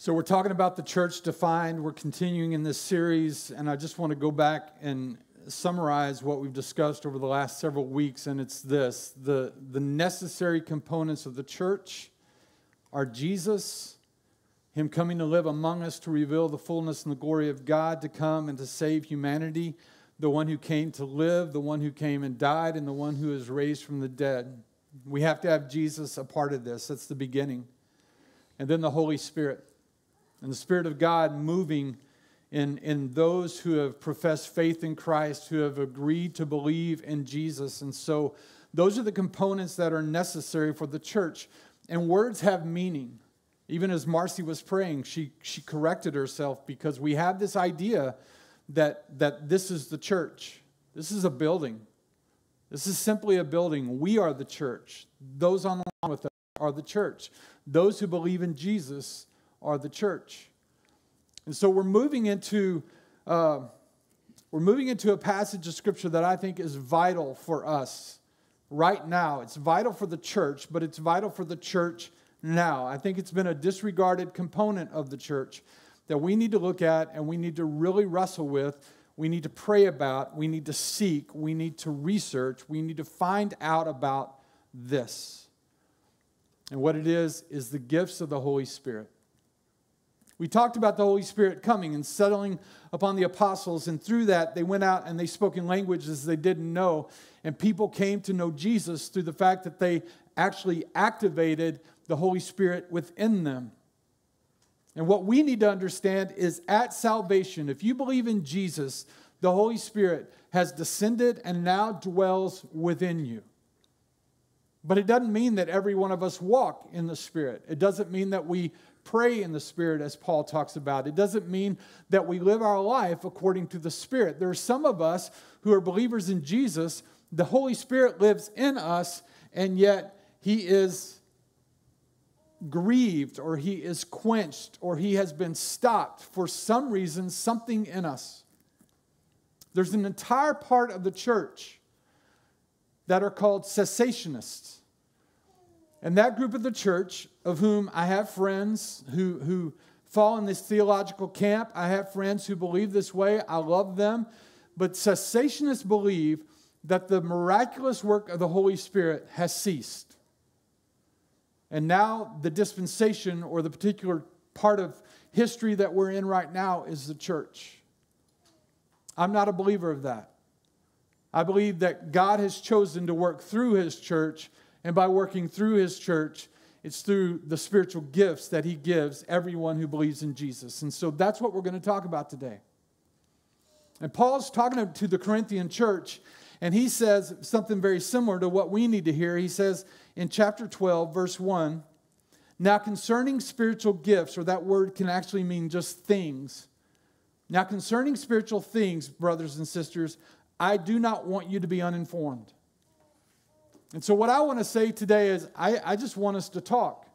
So we're talking about the church defined. We're continuing in this series, and I just want to go back and summarize what we've discussed over the last several weeks, and it's this. The necessary components of the church are Jesus, Him coming to live among us to reveal the fullness and the glory of God, to come and to save humanity, the one who came to live, the one who came and died, and the one who is raised from the dead. We have to have Jesus a part of this. That's the beginning. And then the Holy Spirit. And the Spirit of God moving in those who have professed faith in Christ, who have agreed to believe in Jesus. And so those are the components that are necessary for the church. And words have meaning. Even as Marcy was praying, she corrected herself, because we have this idea that this is the church. This is a building. This is simply a building. We are the church. Those online with us are the church. Those who believe in Jesus are the church. And so we're moving into a passage of Scripture that I think is vital for us right now. It's vital for the church, but it's vital for the church now. I think it's been a disregarded component of the church that we need to look at, and we need to really wrestle with. We need to pray about. We need to seek. We need to research. We need to find out about this. And what it is the gifts of the Holy Spirit. We talked about the Holy Spirit coming and settling upon the apostles, and through that they went out and they spoke in languages they didn't know, and people came to know Jesus through the fact that they actually activated the Holy Spirit within them. And what we need to understand is at salvation, if you believe in Jesus, the Holy Spirit has descended and now dwells within you. But it doesn't mean that every one of us walk in the Spirit. It doesn't mean that we pray in the Spirit, as Paul talks about. It doesn't mean that we live our life according to the Spirit. There are some of us who are believers in Jesus. The Holy Spirit lives in us, and yet He is grieved, or He is quenched, or He has been stopped for some reason, something in us. There's an entire part of the church that are called cessationists. And that group of the church, of whom I have friends who fall in this theological camp, I have friends who believe this way, I love them, but cessationists believe that the miraculous work of the Holy Spirit has ceased. And now the dispensation, or the particular part of history that we're in right now, is the church. I'm not a believer of that. I believe that God has chosen to work through His church, and by working through His church, it's through the spiritual gifts that He gives everyone who believes in Jesus. And so that's what we're going to talk about today. And Paul's talking to the Corinthian church, and he says something very similar to what we need to hear. He says in chapter 12, verse 1, "Now concerning spiritual gifts," or that word can actually mean just things. "Now concerning spiritual things, brothers and sisters, I do not want you to be uninformed." And so what I want to say today is I just want us to talk.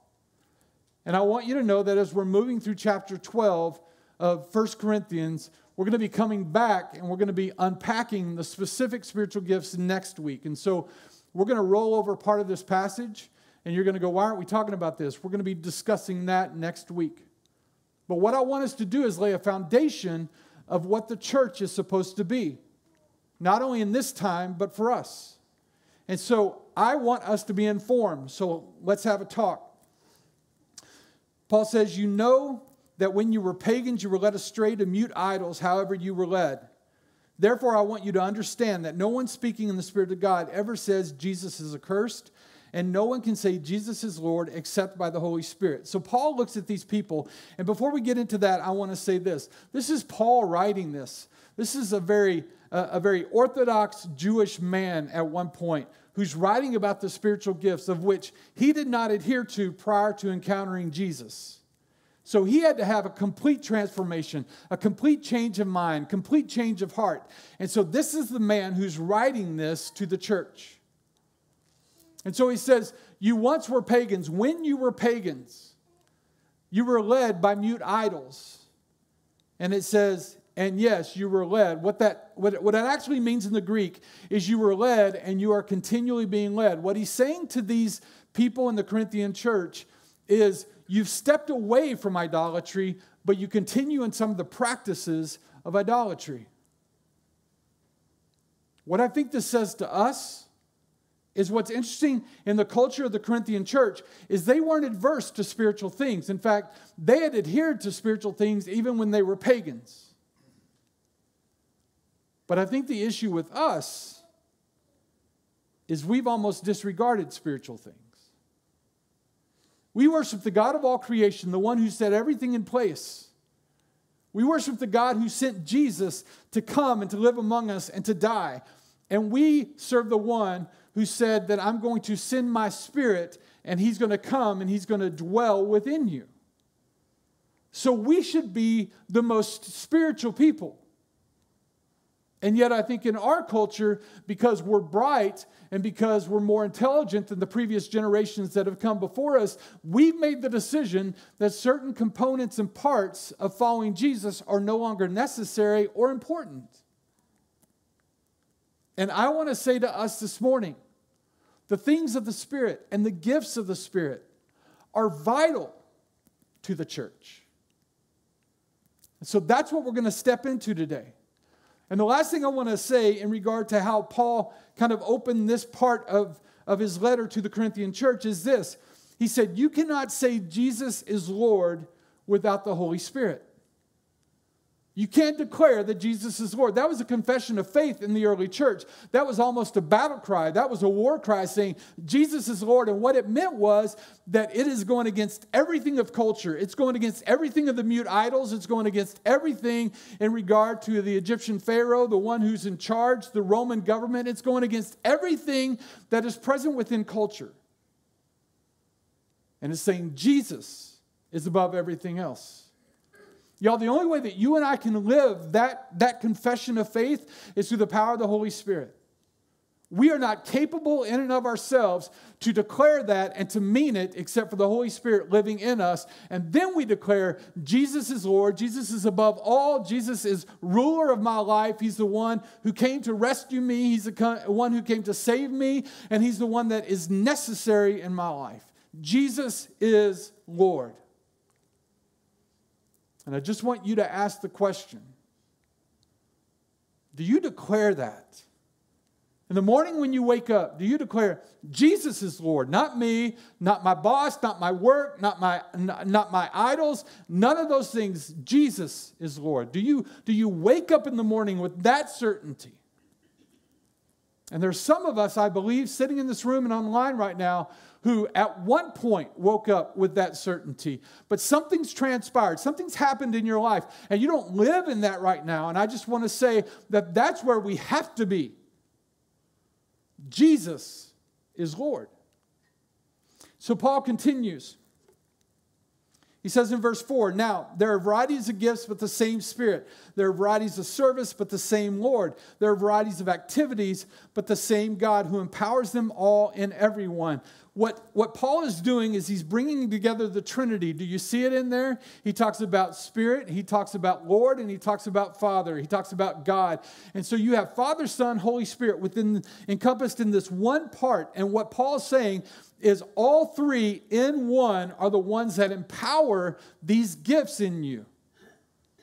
And I want you to know that as we're moving through chapter 12 of 1 Corinthians, we're going to be coming back and we're going to be unpacking the specific spiritual gifts next week. And so we're going to roll over part of this passage, and you're going to go, "Why aren't we talking about this?" We're going to be discussing that next week. But what I want us to do is lay a foundation of what the church is supposed to be, not only in this time, but for us. And so I want us to be informed, so let's have a talk. Paul says, "You know that when you were pagans, you were led astray to mute idols, however you were led. Therefore, I want you to understand that no one speaking in the Spirit of God ever says Jesus is accursed, and no one can say Jesus is Lord except by the Holy Spirit." So Paul looks at these people, and before we get into that, I want to say this. This is Paul writing this. This is a very orthodox Jewish man at one point who's writing about the spiritual gifts, of which he did not adhere to prior to encountering Jesus. So he had to have a complete transformation, a complete change of mind, complete change of heart. And so this is the man who's writing this to the church. And so he says, "You once were pagans. When you were pagans, you were led by mute idols." And it says, "And yes, you were led." What that actually means in the Greek is you were led and you are continually being led. What he's saying to these people in the Corinthian church is you've stepped away from idolatry, but you continue in some of the practices of idolatry. What I think this says to us is what's interesting in the culture of the Corinthian church is they weren't adverse to spiritual things. In fact, they had adhered to spiritual things even when they were pagans. But I think the issue with us is we've almost disregarded spiritual things. We worship the God of all creation, the one who set everything in place. We worship the God who sent Jesus to come and to live among us and to die. And we serve the one who said that I'm going to send my Spirit and he's going to come and he's going to dwell within you. So we should be the most spiritual people. And yet I think in our culture, because we're bright and because we're more intelligent than the previous generations that have come before us, we've made the decision that certain components and parts of following Jesus are no longer necessary or important. And I want to say to us this morning, the things of the Spirit and the gifts of the Spirit are vital to the church. And so that's what we're going to step into today. And the last thing I want to say in regard to how Paul kind of opened this part of his letter to the Corinthian church is this. He said, you cannot say Jesus is Lord without the Holy Spirit. You can't declare that Jesus is Lord. That was a confession of faith in the early church. That was almost a battle cry. That was a war cry saying, Jesus is Lord. And what it meant was that it is going against everything of culture. It's going against everything of the mute idols. It's going against everything in regard to the Egyptian Pharaoh, the one who's in charge, the Roman government. It's going against everything that is present within culture. And it's saying Jesus is above everything else. Y'all, the only way that you and I can live that confession of faith is through the power of the Holy Spirit. We are not capable in and of ourselves to declare that and to mean it except for the Holy Spirit living in us. And then we declare Jesus is Lord. Jesus is above all. Jesus is ruler of my life. He's the one who came to rescue me. He's the one who came to save me. And he's the one that is necessary in my life. Jesus is Lord. And I just want you to ask the question, do you declare that? In the morning when you wake up, do you declare, Jesus is Lord, not me, not my boss, not my work, not my idols, none of those things, Jesus is Lord. Do you wake up in the morning with that certainty? And there's some of us, I believe, sitting in this room and online right now who at one point woke up with that certainty. But something's transpired. Something's happened in your life. And you don't live in that right now. And I just want to say that that's where we have to be. Jesus is Lord. So Paul continues. He says in verse 4, now, there are varieties of gifts, but the same Spirit. There are varieties of service, but the same Lord. There are varieties of activities, but the same God who empowers them all and everyone. What Paul is doing is he's bringing together the Trinity. Do you see it in there? He talks about Spirit, he talks about Lord, and he talks about Father. He talks about God. And so you have Father, Son, Holy Spirit encompassed in this one part. And what Paul's saying is all three in one are the ones that empower these gifts in you.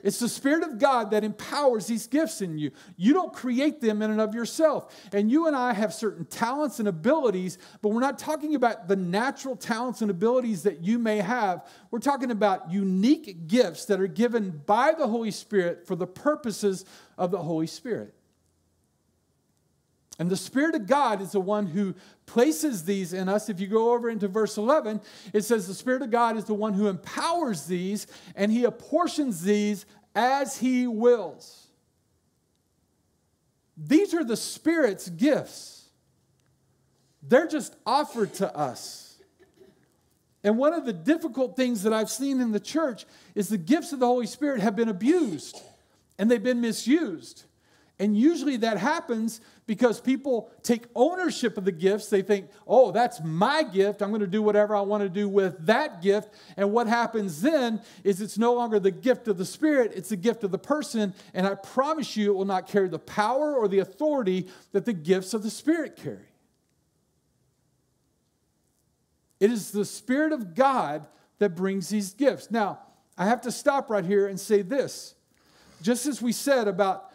It's the Spirit of God that empowers these gifts in you. You don't create them in and of yourself. And you and I have certain talents and abilities, but we're not talking about the natural talents and abilities that you may have. We're talking about unique gifts that are given by the Holy Spirit for the purposes of the Holy Spirit. And the Spirit of God is the one who places these in us. If you go over into verse 11, it says the Spirit of God is the one who empowers these and he apportions these as he wills. These are the Spirit's gifts. They're just offered to us. And one of the difficult things that I've seen in the church is the gifts of the Holy Spirit have been abused and they've been misused. And usually that happens because people take ownership of the gifts. They think, oh, that's my gift. I'm going to do whatever I want to do with that gift. And what happens then is it's no longer the gift of the Spirit. It's the gift of the person. And I promise you it will not carry the power or the authority that the gifts of the Spirit carry. It is the Spirit of God that brings these gifts. Now, I have to stop right here and say this. Just as we said about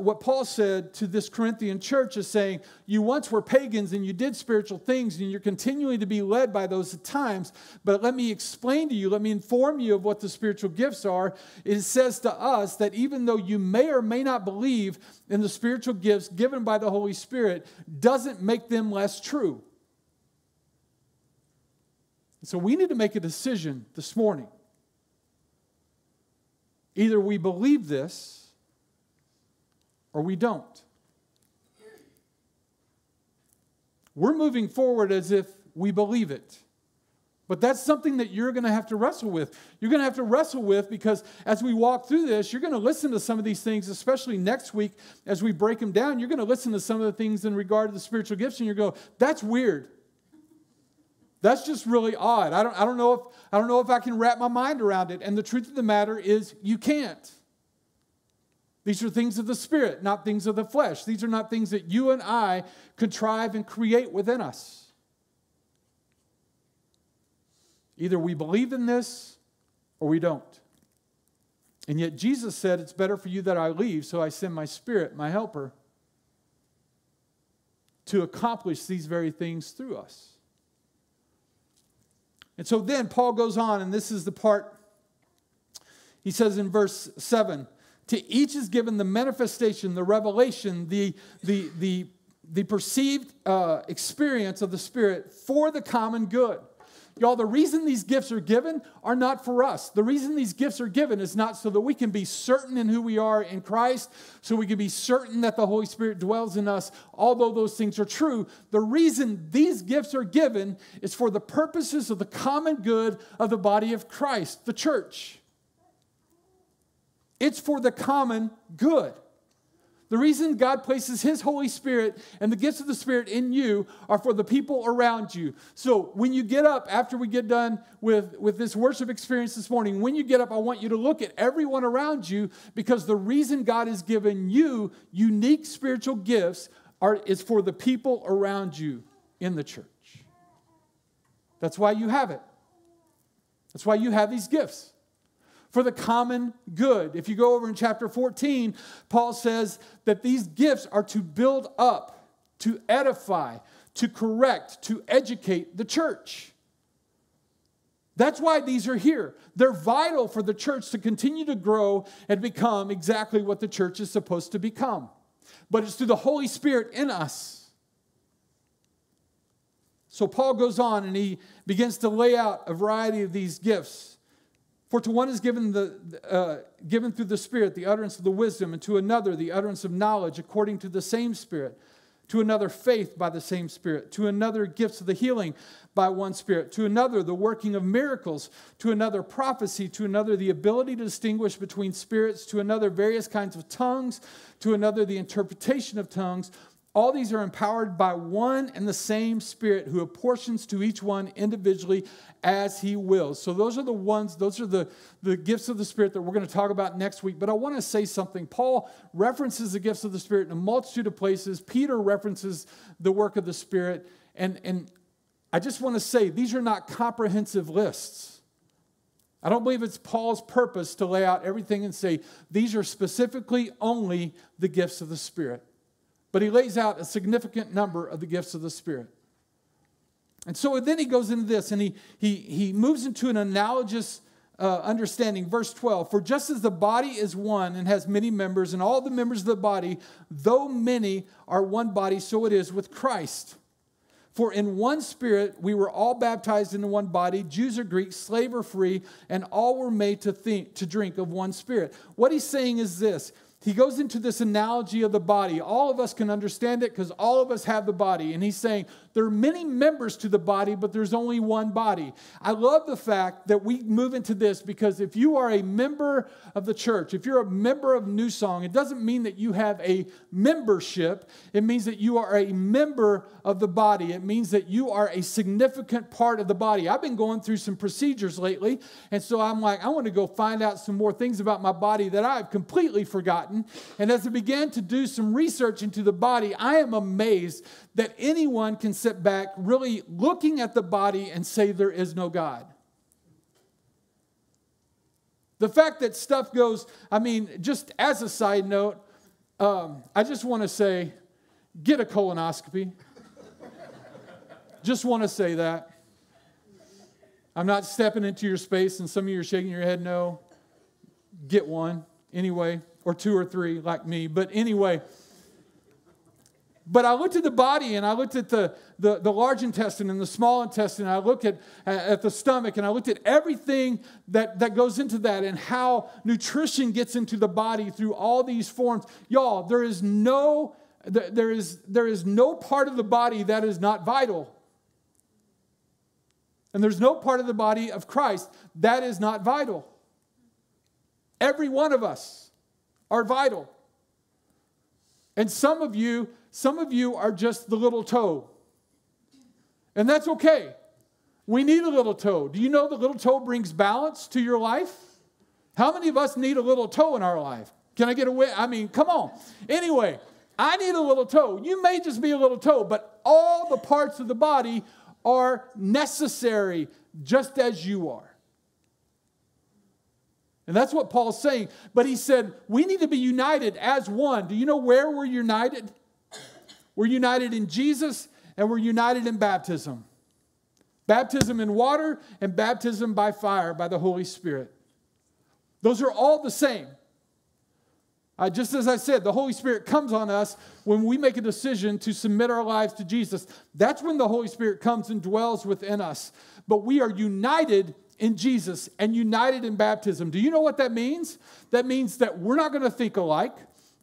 what Paul said to this Corinthian church is saying, you once were pagans and you did spiritual things and you're continuing to be led by those at times, but let me explain to you, let me inform you of what the spiritual gifts are. It says to us that even though you may or may not believe in the spiritual gifts given by the Holy Spirit, doesn't make them less true. So we need to make a decision this morning. Either we believe this, or we don't. We're moving forward as if we believe it. But that's something that you're going to have to wrestle with. You're going to have to wrestle with, because as we walk through this, you're going to listen to some of these things, especially next week as we break them down. You're going to listen to some of the things in regard to the spiritual gifts, and you're going, that's weird. That's just really odd. I don't know if I can wrap my mind around it. And the truth of the matter is you can't. These are things of the Spirit, not things of the flesh. These are not things that you and I contrive and create within us. Either we believe in this or we don't. And yet Jesus said, it's better for you that I leave, so I send my Spirit, my helper, to accomplish these very things through us. And so then Paul goes on, and this is the part, he says in verse 7, to each is given the manifestation, the revelation, the perceived experience of the Spirit for the common good. Y'all, the reason these gifts are given are not for us. The reason these gifts are given is not so that we can be certain in who we are in Christ, so we can be certain that the Holy Spirit dwells in us, although those things are true. The reason these gifts are given is for the purposes of the common good of the body of Christ, the church. It's for the common good. The reason God places His Holy Spirit and the gifts of the Spirit in you are for the people around you. So when you get up, after we get done with this worship experience this morning, when you get up, I want you to look at everyone around you, because the reason God has given you unique spiritual gifts is for the people around you in the church. That's why you have it. That's why you have these gifts. For the common good. If you go over in chapter 14, Paul says that these gifts are to build up, to edify, to correct, to educate the church. That's why these are here. They're vital for the church to continue to grow and become exactly what the church is supposed to become. But it's through the Holy Spirit in us. So Paul goes on and he begins to lay out a variety of these gifts. For to one is given given through the Spirit the utterance of the wisdom, and to another the utterance of knowledge according to the same Spirit, to another faith by the same Spirit, to another gifts of the healing by one Spirit, to another the working of miracles, to another prophecy, to another the ability to distinguish between spirits, to another various kinds of tongues, to another the interpretation of tongues. All these are empowered by one and the same Spirit, who apportions to each one individually as He wills. So those are the ones, those are the gifts of the Spirit that we're going to talk about next week. But I want to say something. Paul references the gifts of the Spirit in a multitude of places. Peter references the work of the Spirit. And I just want to say, these are not comprehensive lists. I don't believe it's Paul's purpose to lay out everything and say, these are specifically only the gifts of the Spirit. But he lays out a significant number of the gifts of the Spirit. And so then he goes into this, and he moves into an analogous understanding. Verse 12, for just as the body is one and has many members, and all the members of the body, though many, are one body, so it is with Christ. For in one Spirit we were all baptized into one body, Jews or Greeks, slave or free, and all were made to drink of one Spirit. What he's saying is this. He goes into this analogy of the body. All of us can understand it because all of us have the body. And he's saying there are many members to the body, but there's only one body. I love the fact that we move into this, because if you are a member of the church, if you're a member of Newsong, it doesn't mean that you have a membership. It means that you are a member of the body. It means that you are a significant part of the body. I've been going through some procedures lately, and so I'm like, I want to go find out some more things about my body that I've completely forgotten. And as I began to do some research into the body, I am amazed that anyone can sit back really looking at the body and say there is no God. The fact that stuff goes, I mean, just as a side note, I just want to say, get a colonoscopy. Just want to say that. I'm not stepping into your space, and some of you are shaking your head no. Get one anyway, or two or three like me. But anyway, but I looked at the body, and I looked at the large intestine and the small intestine. And I looked at the stomach, and I looked at everything that goes into that and how nutrition gets into the body through all these forms. Y'all, there is no part of the body that is not vital. And there's no part of the body of Christ that is not vital. Every one of us are vital. And some of you are just the little toe. And that's okay. We need a little toe. Do you know the little toe brings balance to your life? How many of us need a little toe in our life? Can I get away? I mean, come on. Anyway, I need a little toe. You may just be a little toe, but all the parts of the body are necessary just as you are. And that's what Paul's saying. But he said, we need to be united as one. Do you know where we're united? We're united in Jesus, and we're united in baptism. Baptism in water and baptism by fire, by the Holy Spirit. Those are all the same. Just as I said, the Holy Spirit comes on us when we make a decision to submit our lives to Jesus. That's when the Holy Spirit comes and dwells within us. But we are united in Jesus and united in baptism. Do you know what that means? That means that we're not going to think alike.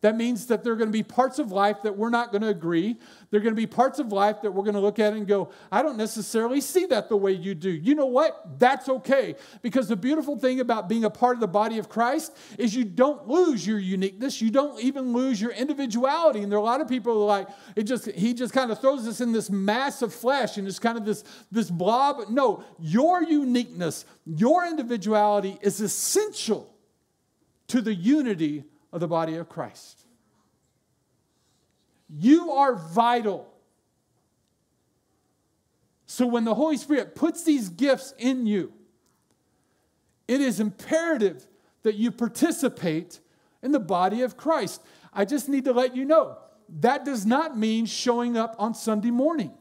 That means that there are going to be parts of life that we're not going to agree. There are going to be parts of life that we're going to look at and go, I don't necessarily see that the way you do. You know what? That's okay. Because the beautiful thing about being a part of the body of Christ is you don't lose your uniqueness. You don't even lose your individuality. And there are a lot of people who are like, he just kind of throws us in this mass of flesh and it's kind of this blob. No, your uniqueness, your individuality is essential to the unity of the body of Christ. You are vital. So when the Holy Spirit puts these gifts in you, it is imperative that you participate in the body of Christ. I just need to let you know, that does not mean showing up on Sunday morning.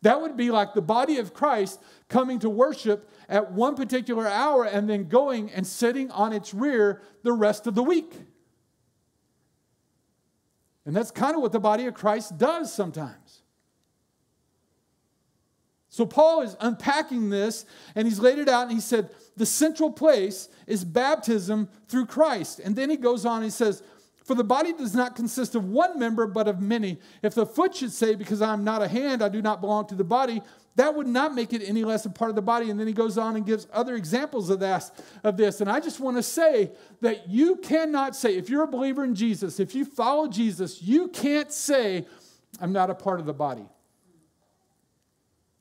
That would be like the body of Christ coming to worship at one particular hour and then going and sitting on its rear the rest of the week. And that's kind of what the body of Christ does sometimes. So Paul is unpacking this, and he's laid it out, and he said, the central place is baptism through Christ. And then he goes on and he says, for the body does not consist of one member, but of many. If the foot should say, because I am not a hand, I do not belong to the body, that would not make it any less a part of the body. And then he goes on and gives other examples of this. And I just want to say that you cannot say, if you're a believer in Jesus, if you follow Jesus, you can't say, I'm not a part of the body.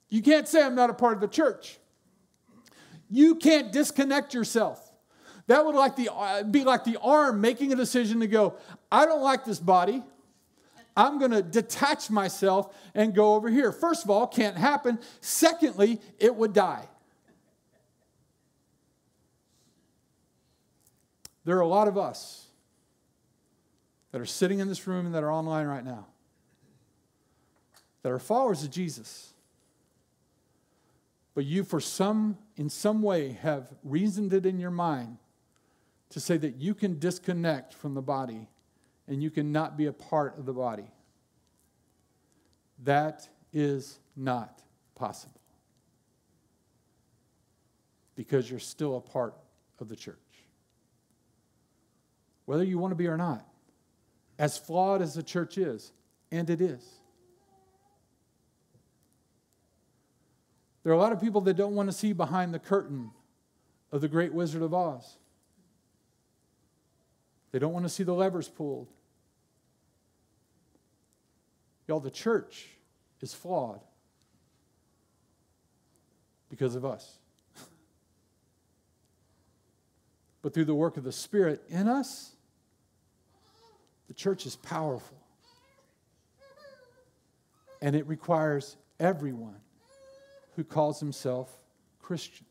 You can't say, I'm not a part of the church. You can't disconnect yourself. That would be like the arm making a decision to go, I don't like this body. I'm going to detach myself and go over here. First of all, can't happen. Secondly, it would die. There are a lot of us that are sitting in this room and that are online right now that are followers of Jesus. But you, in some way, have reasoned it in your mind to say that you can disconnect from the body and you cannot be a part of the body. That is not possible because you're still a part of the church. Whether you want to be or not, as flawed as the church is, and it is. There are a lot of people that don't want to see behind the curtain of the Great Wizard of Oz. They don't want to see the levers pulled. Y'all, the church is flawed because of us. But through the work of the Spirit in us, the church is powerful. And it requires everyone who calls himself Christian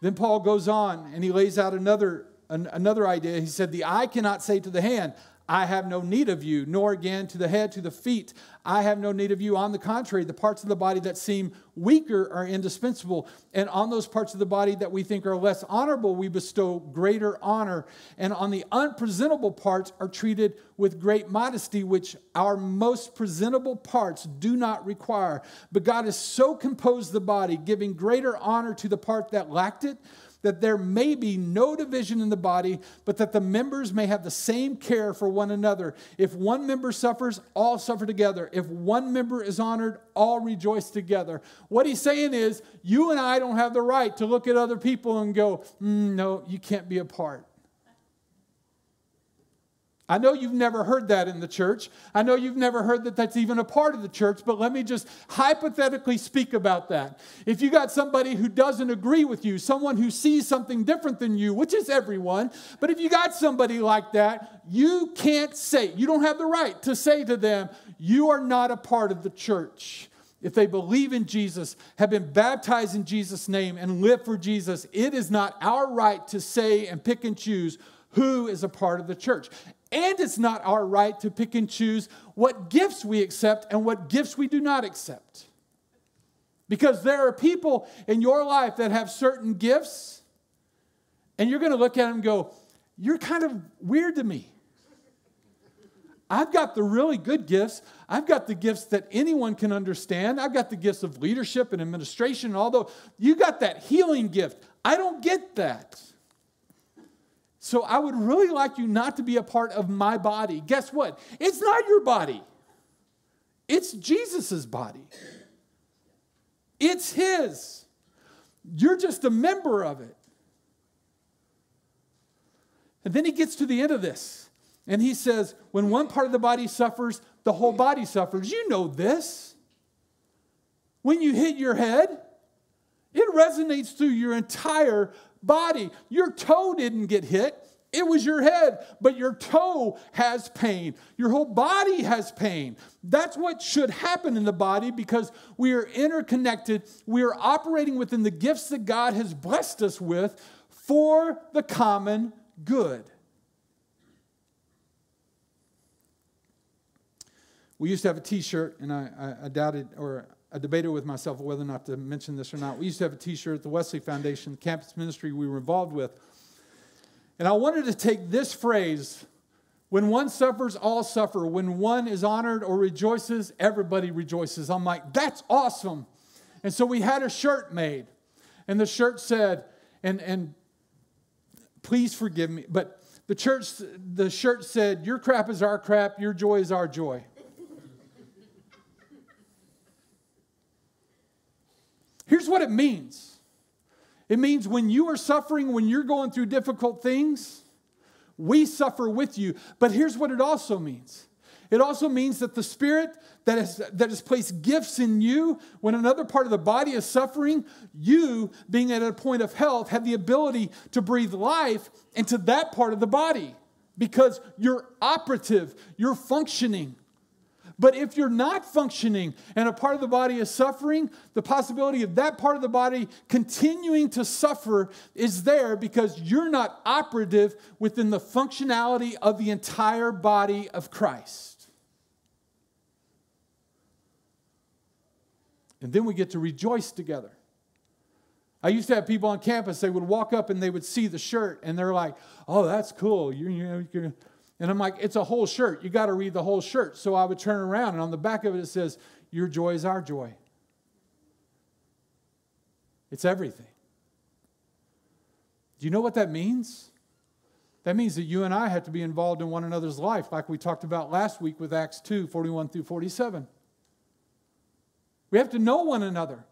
Then Paul goes on and he lays out another idea. He said, the eye cannot say to the hand, I have no need of you, nor again to the head, to the feet, I have no need of you. On the contrary, the parts of the body that seem weaker are indispensable. And on those parts of the body that we think are less honorable, we bestow greater honor. And on the unpresentable parts are treated with great modesty, which our most presentable parts do not require. But God has so composed the body, giving greater honor to the part that lacked it, that there may be no division in the body, but that the members may have the same care for one another. If one member suffers, all suffer together. If one member is honored, all rejoice together. What he's saying is, you and I don't have the right to look at other people and go, no, you can't be a part. I know you've never heard that in the church. I know you've never heard that that's even a part of the church, but let me just hypothetically speak about that. If you got somebody who doesn't agree with you, someone who sees something different than you, which is everyone, but if you got somebody like that, you can't say, you don't have the right to say to them, you are not a part of the church. If they believe in Jesus, have been baptized in Jesus' name, and live for Jesus, it is not our right to say and pick and choose who is a part of the church. And it's not our right to pick and choose what gifts we accept and what gifts we do not accept. Because there are people in your life that have certain gifts, and you're going to look at them and go, you're kind of weird to me. I've got the really good gifts. I've got the gifts that anyone can understand. I've got the gifts of leadership and administration. Although you got that healing gift, I don't get that. So I would really like you not to be a part of my body. Guess what? It's not your body. It's Jesus's body. It's his. You're just a member of it. And then he gets to the end of this. And he says, when one part of the body suffers, the whole body suffers. You know this. When you hit your head, it resonates through your entire body. Your toe didn't get hit. It was your head, but your toe has pain. Your whole body has pain. That's what should happen in the body because we are interconnected. We are operating within the gifts that God has blessed us with for the common good. We used to have a t-shirt, and I doubted or I debated with myself whether or not to mention this or not. We used to have a t-shirt at the Wesley Foundation, campus ministry we were involved with. And I wanted to take this phrase, when one suffers, all suffer. When one is honored or rejoices, everybody rejoices. I'm like, that's awesome. And so we had a shirt made. And the shirt said, and please forgive me, but the shirt said, your crap is our crap, your joy is our joy. Here's what it means. It means when you are suffering, when you're going through difficult things, we suffer with you. But here's what it also means. It also means that the Spirit that has placed gifts in you, when another part of the body is suffering, you, being at a point of health, have the ability to breathe life into that part of the body because you're operative, you're functioning. But if you're not functioning and a part of the body is suffering, the possibility of that part of the body continuing to suffer is there because you're not operative within the functionality of the entire body of Christ. And then we get to rejoice together. I used to have people on campus, they would walk up and they would see the shirt and they're like, oh, that's cool. You're And I'm like, it's a whole shirt. You got to read the whole shirt. So I would turn around, and on the back of it, it says, your joy is our joy. It's everything. Do you know what that means? That means that you and I have to be involved in one another's life, like we talked about last week with Acts 2, 41 through 47. We have to know one another.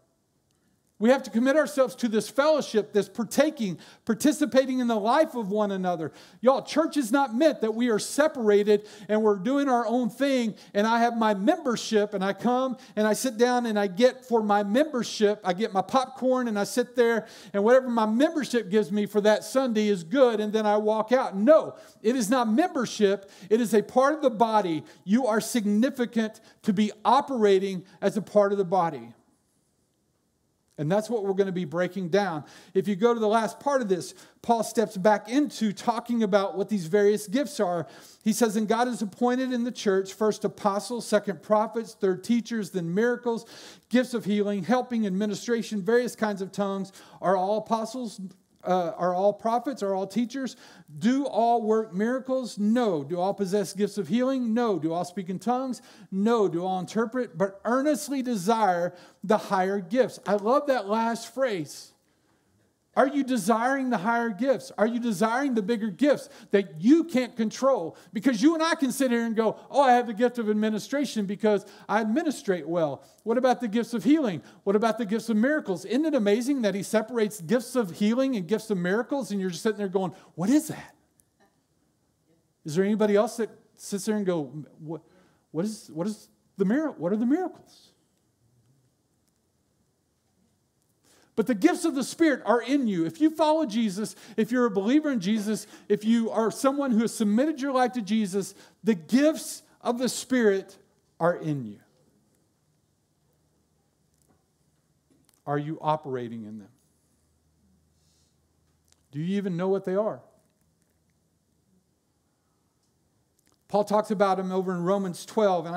We have to commit ourselves to this fellowship, this participating in the life of one another. Y'all, church is not meant that we are separated and we're doing our own thing and I have my membership and I come and I sit down and I get for my membership, I get my popcorn and I sit there and whatever my membership gives me for that Sunday is good and then I walk out. No, it is not membership. It is a part of the body. You are significant to be operating as a part of the body. And that's what we're going to be breaking down. If you go to the last part of this, Paul steps back into talking about what these various gifts are. He says, and God has appointed in the church first apostles, second prophets, third teachers, then miracles, gifts of healing, helping, administration, various kinds of tongues. Are all apostles? Are all prophets? Are all teachers? Do all work miracles? No. Do all possess gifts of healing? No. Do all speak in tongues? No. Do all interpret? But earnestly desire the higher gifts. I love that last phrase. Are you desiring the higher gifts? Are you desiring the bigger gifts that you can't control? Because you and I can sit here and go, oh, I have the gift of administration because I administrate well. What about the gifts of healing? What about the gifts of miracles? Isn't it amazing that he separates gifts of healing and gifts of miracles, and you're just sitting there going, what is that? Is there anybody else that sits there and go, what are the miracles? But the gifts of the Spirit are in you. If you follow Jesus, if you're a believer in Jesus, if you are someone who has submitted your life to Jesus, the gifts of the Spirit are in you. Are you operating in them? Do you even know what they are? Paul talks about them over in Romans 12, and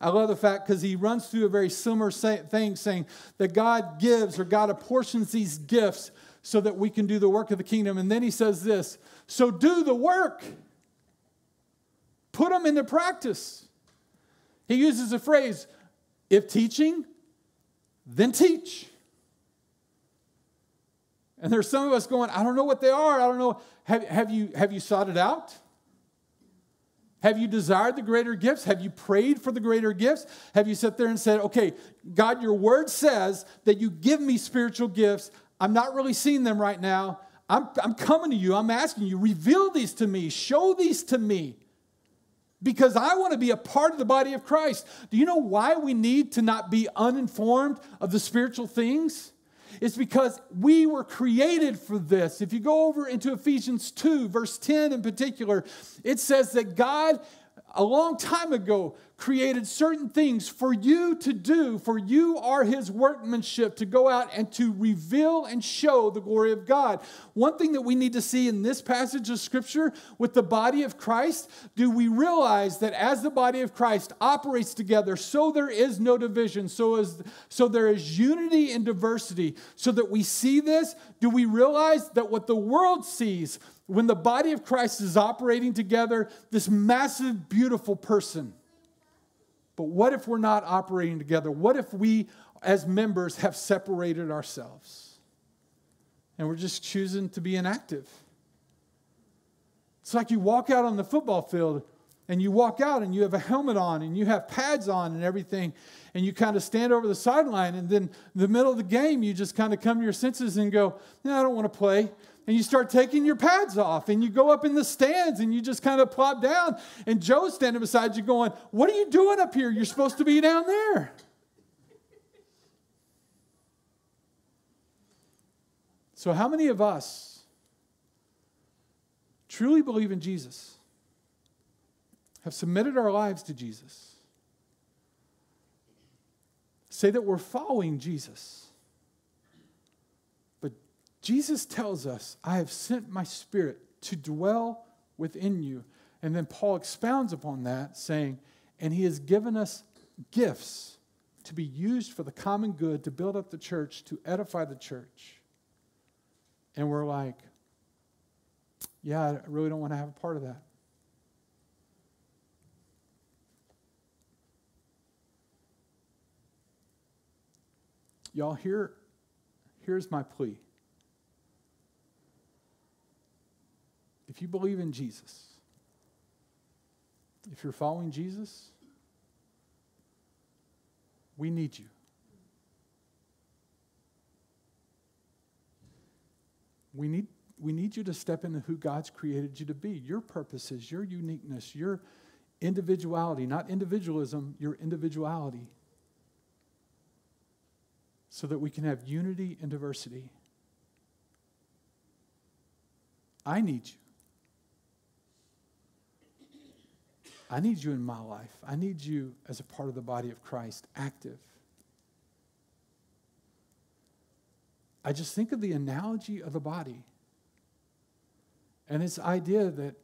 I love the fact because he runs through a very similar thing, saying that God gives or God apportions these gifts so that we can do the work of the kingdom. And then he says this, so do the work. Put them into practice. He uses the phrase, if teaching, then teach. And there's some of us going, I don't know what they are. I don't know. Have you sought it out? Have you desired the greater gifts? Have you prayed for the greater gifts? Have you sat there and said, okay, God, your word says that you give me spiritual gifts. I'm not really seeing them right now. I'm coming to you. I'm asking you, reveal these to me. Show these to me. Because I want to be a part of the body of Christ. Do you know why we need to not be uninformed of the spiritual things? It's because we were created for this. If you go over into Ephesians 2, verse 10 in particular, it says that God, a long time ago, created certain things for you to do, for you are his workmanship, to go out and to reveal and show the glory of God. One thing that we need to see in this passage of Scripture with the body of Christ, do we realize that as the body of Christ operates together, so there is no division, so there is unity and diversity, so that we see this? Do we realize that what the world sees when the body of Christ is operating together, this massive, beautiful person? But what if we're not operating together? What if we, as members, have separated ourselves? And we're just choosing to be inactive. It's like you walk out on the football field, and you walk out, and you have a helmet on, and you have pads on and everything, and you kind of stand over the sideline, and then in the middle of the game, you just kind of come to your senses and go, no, I don't want to play. And you start taking your pads off, and you go up in the stands, and you just kind of plop down. And Joe's standing beside you going, what are you doing up here? You're supposed to be down there. So how many of us truly believe in Jesus, have submitted our lives to Jesus, say that we're following Jesus? Jesus tells us, I have sent my Spirit to dwell within you. And then Paul expounds upon that, saying, and he has given us gifts to be used for the common good, to build up the church, to edify the church. And we're like, yeah, I really don't want to have a part of that. Y'all, here's my plea. If you believe in Jesus, if you're following Jesus, we need you. We need you to step into who God's created you to be, your purposes, your uniqueness, your individuality, not individualism, your individuality, so that we can have unity and diversity. I need you. I need you in my life. I need you as a part of the body of Christ, active. I just think of the analogy of the body and this idea that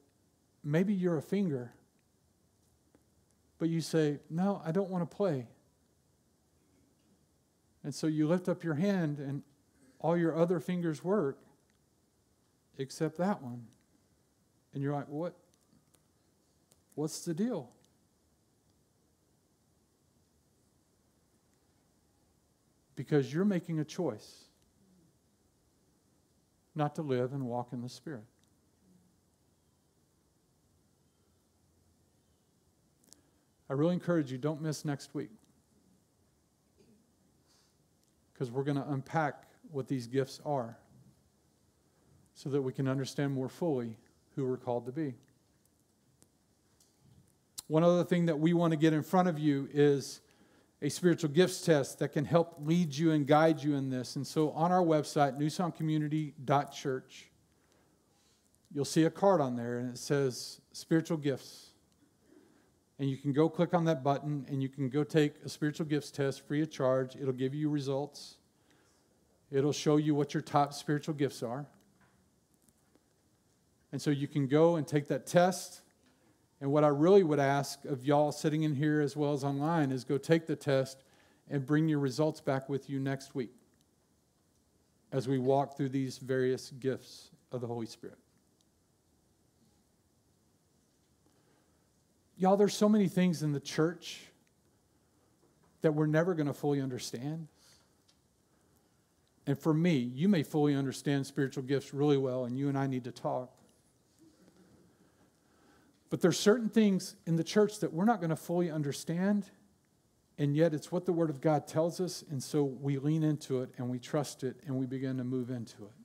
maybe you're a finger, but you say, no, I don't want to play. And so you lift up your hand and all your other fingers work except that one. And you're like, what? What's the deal? Because you're making a choice not to live and walk in the Spirit. I really encourage you, don't miss next week, because we're going to unpack what these gifts are so that we can understand more fully who we're called to be. One other thing that we want to get in front of you is a spiritual gifts test that can help lead you and guide you in this. And so on our website, newsongcommunity.church, you'll see a card on there, and it says spiritual gifts. And you can go click on that button, and you can go take a spiritual gifts test free of charge. It'll give you results. It'll show you what your top spiritual gifts are. And so you can go and take that test. And what I really would ask of y'all sitting in here as well as online is go take the test and bring your results back with you next week as we walk through these various gifts of the Holy Spirit. Y'all, there's so many things in the church that we're never going to fully understand. And for me, you may fully understand spiritual gifts really well, and you and I need to talk. But there's certain things in the church that we're not going to fully understand, and yet it's what the Word of God tells us, and so we lean into it, and we trust it, and we begin to move into it.